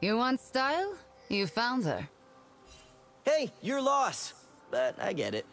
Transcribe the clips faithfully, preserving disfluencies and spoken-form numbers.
You want style? You found her. Hey, your loss. But I get it.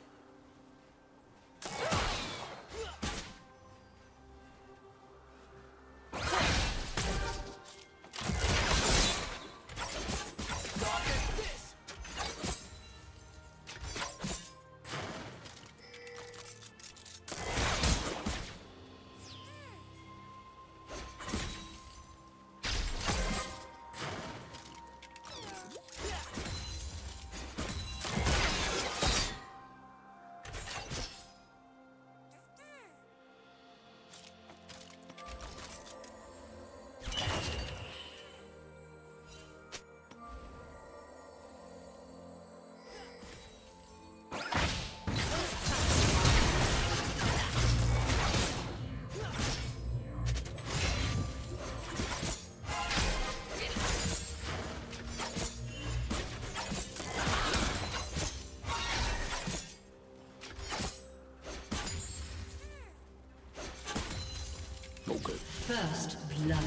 First blood.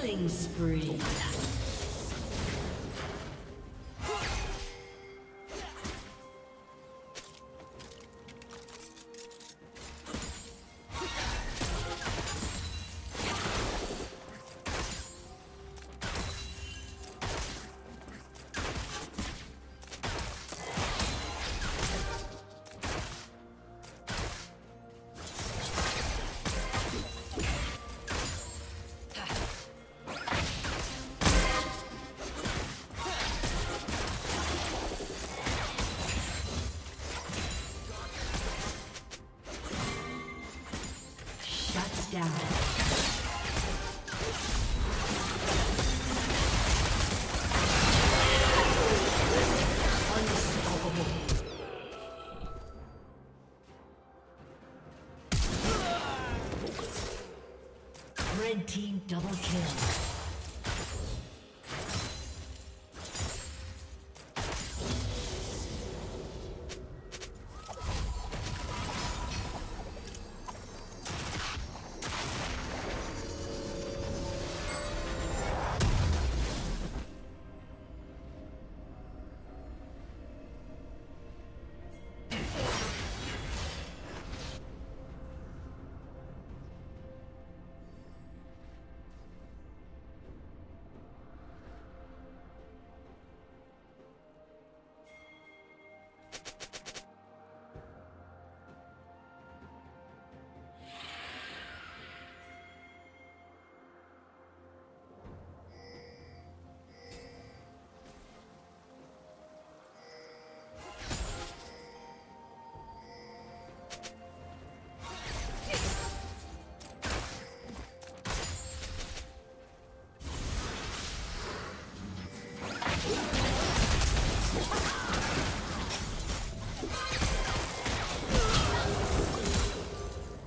Killing spree. Double kill.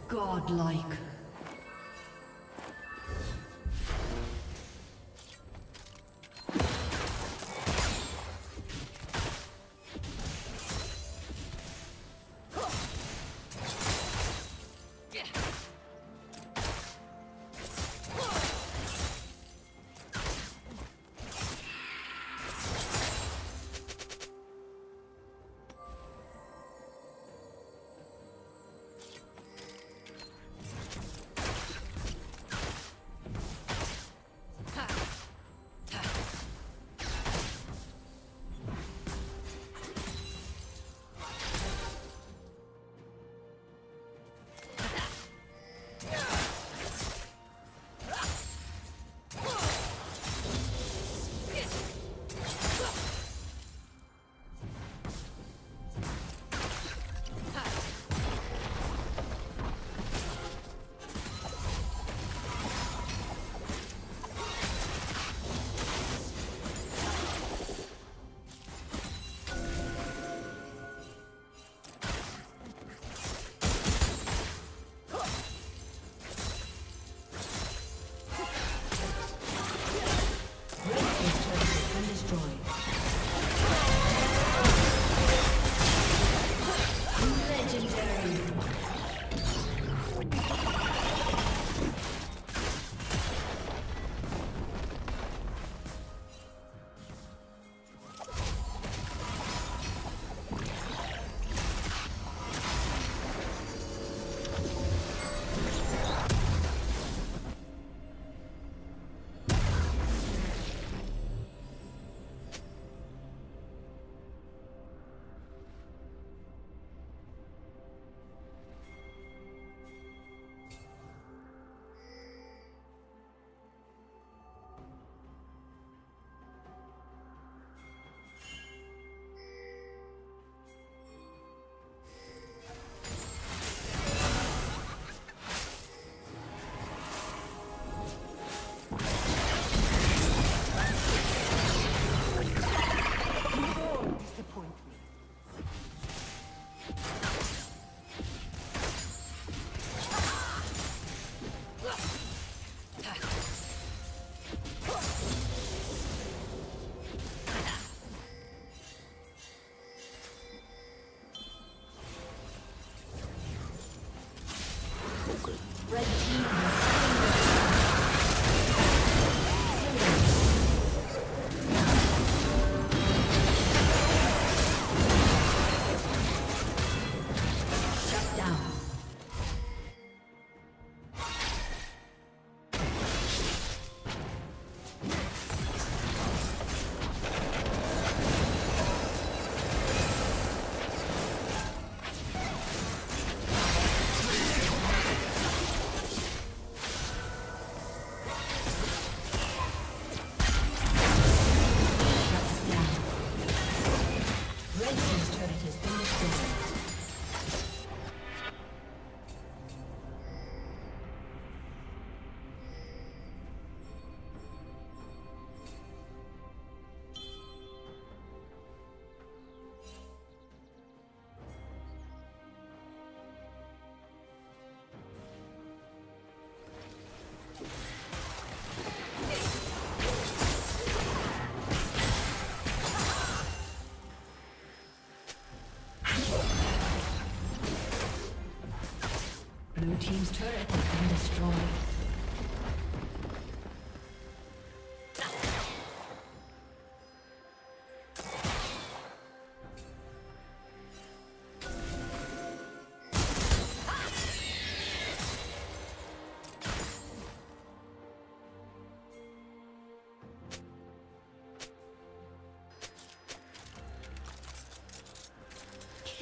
Godlike.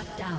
Shut down.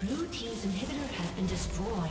Blue team's inhibitor has been destroyed.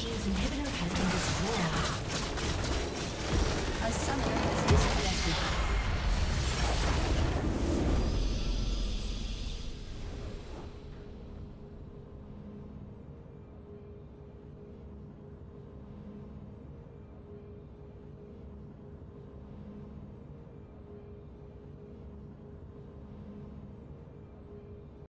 Inhibitor has been destroyed. A summoner has disconnected.